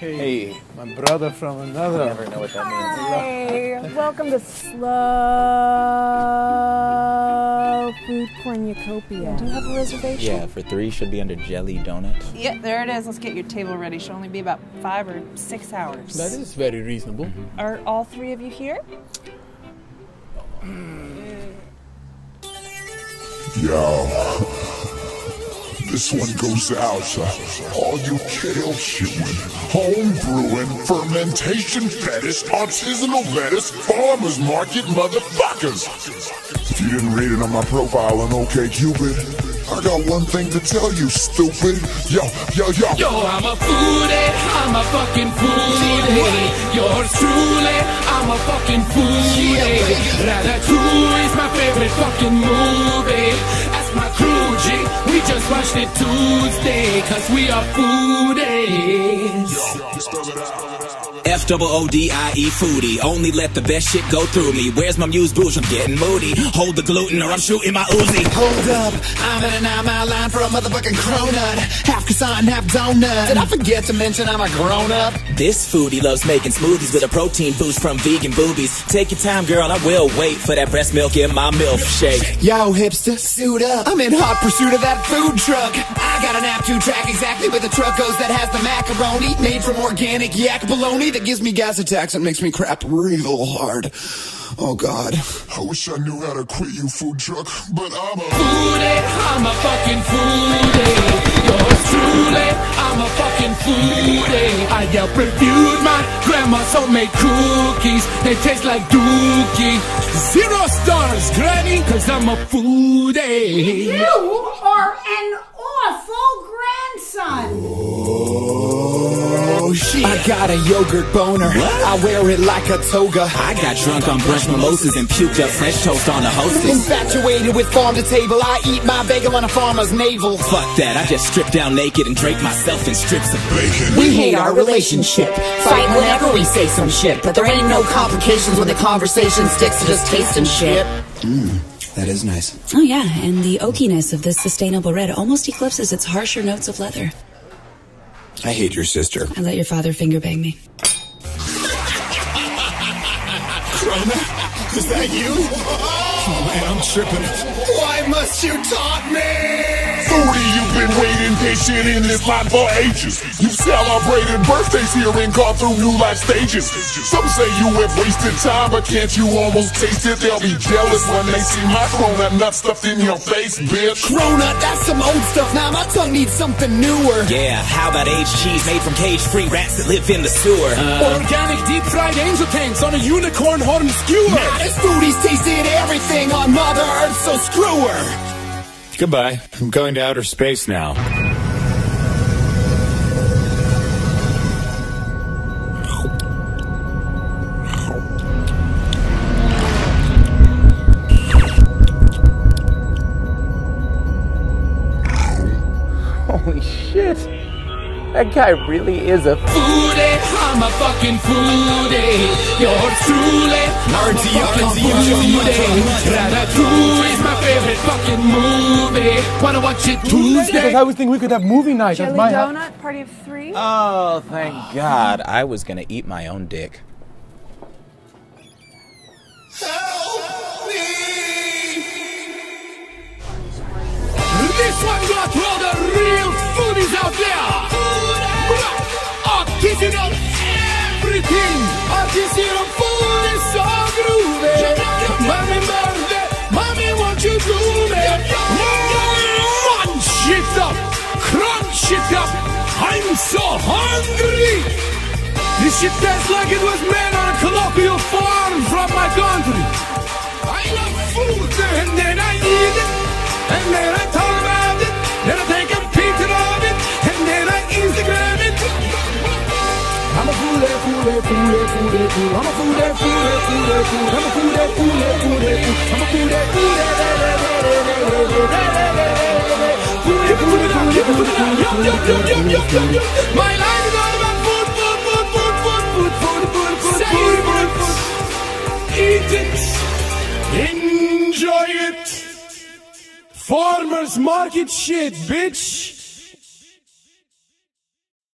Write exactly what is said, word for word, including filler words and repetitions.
Hey, my brother from another. I never know what that means. Hi. Welcome to Slow Food Cornucopia. Do you have a reservation? Yeah, for three, should be under Jelly Donut. Yeah, there it is. Let's get your table ready. Should only be about five or six hours. That is very reasonable. Mm-hmm. Are all three of you here? Yo, this one goes out to all you kale chewing, home brewing, fermentation fetish, artisanal lettuce, farmers market motherfuckers. If you didn't read it on my profile on OkCupid, I got one thing to tell you, stupid. Yo, yo, yo. Yo, I'm a foodie, I'm a fucking foodie. Yours truly, I'm a fucking foodie. Ratatouille is my favorite fucking movie. My crew, G, we just watched it Tuesday, cause we are foodies. F O O D I E foodie, only let the best shit go through me. Where's my muse bouge? I'm getting moody. Hold the gluten or I'm shooting my Uzi. Hold up, I'm in an nine mile line for a motherfucking cronut. Half croissant and half donut. Did I forget to mention I'm a grown-up? This foodie loves making smoothies with a protein boost from vegan boobies. Take your time, girl, I will wait for that breast milk in my milkshake. Yo, hipster, suit up. I'm in hot pursuit of that food truck. I got an app two track exactly where the truck goes that has the macaroni, made from organic yak bologna that gives me gas attacks and makes me crap real hard. Oh God. I wish I knew how to quit, you food truck, but I'm a foodie, I'm a fucking foodie. Yours truly, I'm a fucking foodie. I help refuse my grandma's homemade cookies. They taste like dookie. Zero stars, granny, cause I'm a foodie. You are an awful grandson. Oh shit. I got a yogurt boner. What? I wear it like a toga. I got drunk on brunch mimosas and puked up French toast on the hostess. Infatuated with farm to table, I eat my bagel on a farmer's navel. Fuck that, I just strip down naked and drape myself in strips of bacon. We hate our relationship, fight whenever we say some shit, but there ain't no complications when the conversation sticks to just taste and shit. Mm. That is nice. Oh yeah, and the oakiness of this sustainable red almost eclipses its harsher notes of leather. I hate your sister. I let your father finger bang me. Cronut, is that you? Oh man, I'm tripping. Why must you taunt me? Foodie, you've been waiting patient in this line for ages. You've celebrated birthdays here and gone through new life stages. Some say you have wasted time, but can't you almost taste it? They'll be jealous when they see my cronut nut stuffed in your face, bitch. Cronut, that's some old stuff. Now my tongue needs something newer. Yeah, how about aged cheese made from cage-free rats that live in the sewer? Uh, Organic deep-fried angel tanks on a unicorn horn skewer. Now this foodie's tasted everything on Mother Earth, so screw her. Goodbye. I'm going to outer space now. Holy shit. That guy really is a foodie. I'm a fucking foodie. Yours truly, I'm a fucking foodie. Ratatouille is my favorite fucking movie. Wanna watch it Tuesday? Because I was thinking we could have movie night. Jelly Donut, party of three? Oh, thank God. I was gonna eat my own dick. Help me! This one got all the real foodies out there. Artisanal everything, artisanal food is so groovy. Mommy, baby, mommy, won't you do me? Munch it up, crunch it up. I'm so hungry. This shit tastes like it was made on a colloquial farm from my country. I love food, and then I eat it, and then I talk about it, then I take a picture of it, and then I Instagram it. I'm a foodie, foodie, foodie, foodie, foodie. I'm a foodie, foodie, foodie, foodie. I'm a foodie, foodie, foodie, foodie. I'm a foodie, foodie, foodie, foodie. My life is all about food, food, food, food, food, food, food, food, food, food, food, food. Eat it, enjoy it. Farmers market shit, bitch.